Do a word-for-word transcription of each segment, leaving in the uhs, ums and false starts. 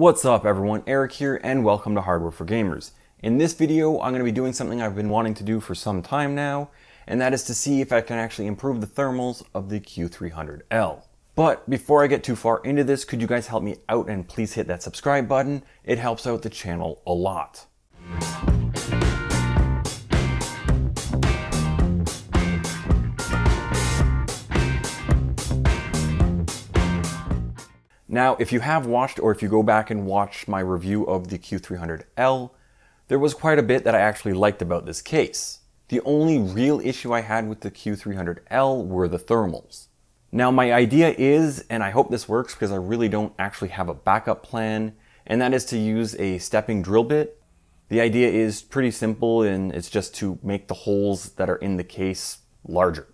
What's up everyone, Eric here and welcome to Hardware for Gamers. In this video I'm going to be doing something I've been wanting to do for some time now, and that is to see if I can actually improve the thermals of the Q three hundred L. But before I get too far into this, could you guys help me out and please hit that subscribe button? It helps out the channel a lot. Now, if you have watched or if you go back and watch my review of the Q three hundred L, there was quite a bit that I actually liked about this case. The only real issue I had with the Q three hundred L were the thermals. Now my idea is, and I hope this works because I really don't actually have a backup plan, and that is to use a stepping drill bit. The idea is pretty simple and it's just to make the holes that are in the case larger.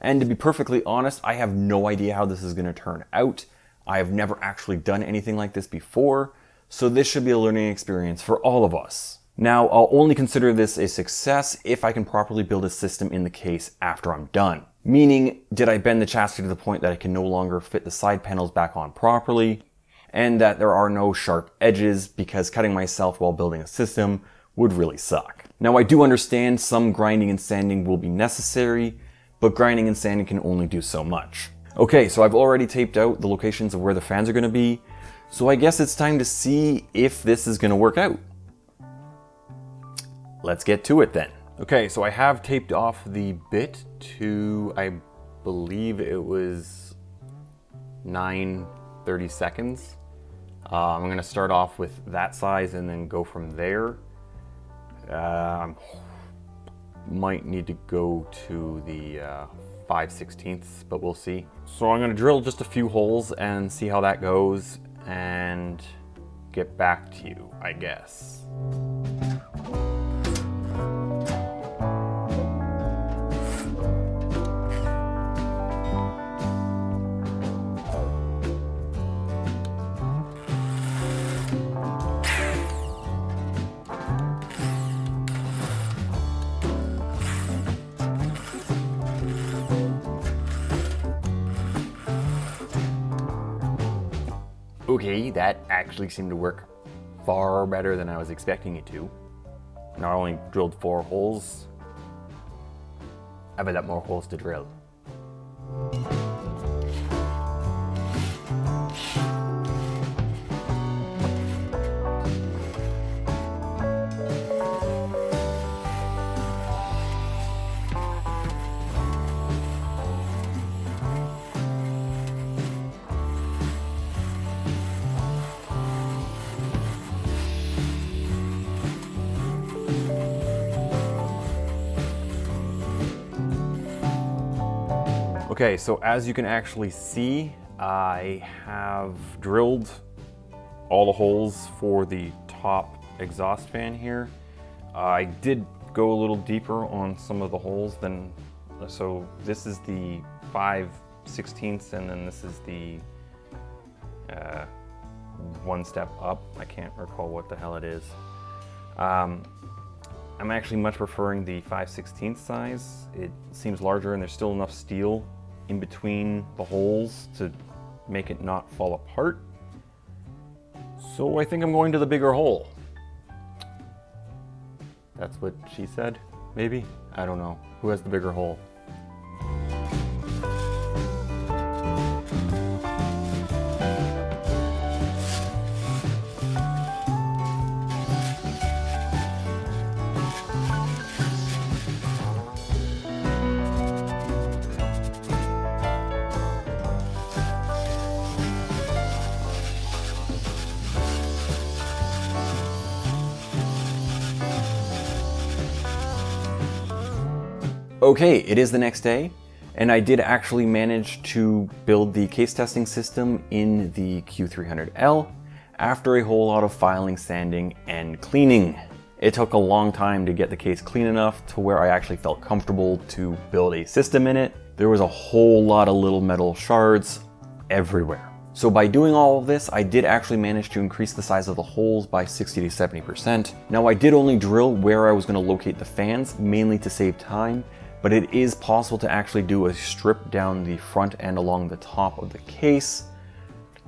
And to be perfectly honest, I have no idea how this is going to turn out. I have never actually done anything like this before, so this should be a learning experience for all of us. Now, I'll only consider this a success if I can properly build a system in the case after I'm done. Meaning, did I bend the chassis to the point that I can no longer fit the side panels back on properly, and that there are no sharp edges, because cutting myself while building a system would really suck. Now, I do understand some grinding and sanding will be necessary, but grinding and sanding can only do so much. Okay, so I've already taped out the locations of where the fans are going to be, so I guess it's time to see if this is going to work out. Let's get to it then. Okay, so I have taped off the bit to, I believe it was nine thirty-seconds. Uh, I'm going to start off with that size and then go from there. Uh, might need to go to the uh, five sixteenths, but we'll see. So I'm going to drill just a few holes and see how that goes and get back to you, I guess. Okay, that actually seemed to work far better than I was expecting it to. Not only drilled four holes, I have a lot more holes to drill. Okay, so as you can actually see, I have drilled all the holes for the top exhaust fan here. Uh, I did go a little deeper on some of the holes than, so this is the five sixteenths and then this is the uh, one step up. I can't recall what the hell it is. Um, I'm actually much preferring the five sixteenths size. It seems larger and there's still enough steel in between the holes to make it not fall apart. So I think I'm going to the bigger hole. That's what she said, maybe? I don't know. Who has the bigger hole? Okay, it is the next day, and I did actually manage to build the case testing system in the Q three hundred L after a whole lot of filing, sanding, and cleaning. It took a long time to get the case clean enough to where I actually felt comfortable to build a system in it. There was a whole lot of little metal shards everywhere. So by doing all of this, I did actually manage to increase the size of the holes by sixty to seventy percent. Now I did only drill where I was going to locate the fans, mainly to save time, but it is possible to actually do a strip down the front and along the top of the case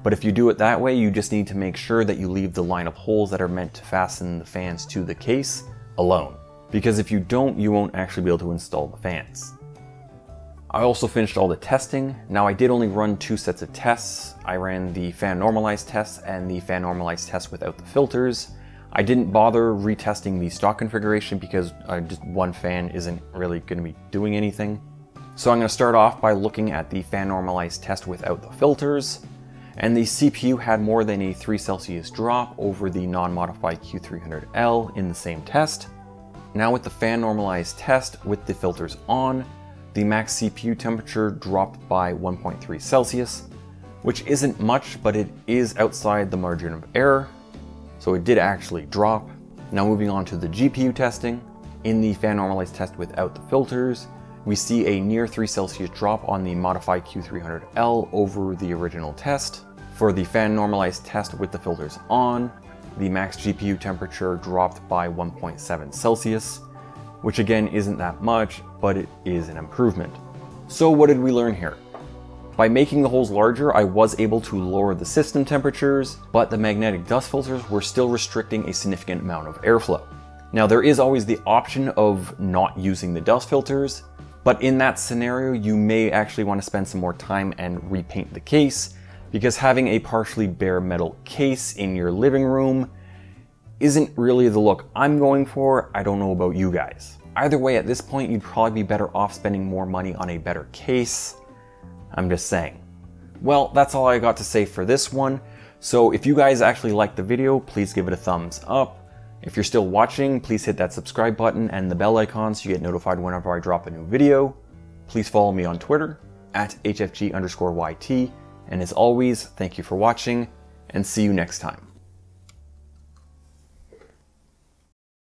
But if you do it that way, you just need to make sure that you leave the line of holes that are meant to fasten the fans to the case alone. Because if you don't, you won't actually be able to install the fans. I also finished all the testing. Now I did only run two sets of tests. I ran the fan normalized test and the fan normalized test without the filters. I didn't bother retesting the stock configuration because uh, just one fan isn't really going to be doing anything. So I'm going to start off by looking at the fan normalized test without the filters. And the C P U had more than a three Celsius drop over the non-modified Q three hundred L in the same test. Now with the fan normalized test with the filters on, the max C P U temperature dropped by one point three Celsius, which isn't much, but it is outside the margin of error. So it did actually drop. Now moving on to the G P U testing. In the fan normalized test without the filters, we see a near three Celsius drop on the modified Q three hundred L over the original test. For the fan normalized test with the filters on, the max G P U temperature dropped by one point seven Celsius, which again isn't that much, but it is an improvement. So what did we learn here? By making the holes larger, I was able to lower the system temperatures, but the magnetic dust filters were still restricting a significant amount of airflow. Now there is always the option of not using the dust filters, but in that scenario, you may actually want to spend some more time and repaint the case, because having a partially bare metal case in your living room isn't really the look I'm going for. I don't know about you guys. Either way, at this point, you'd probably be better off spending more money on a better case. I'm just saying. Well, that's all I got to say for this one. So if you guys actually liked the video, please give it a thumbs up. If you're still watching, please hit that subscribe button and the bell icon so you get notified whenever I drop a new video. Please follow me on Twitter at H F G underscore Y T. And as always, thank you for watching and see you next time.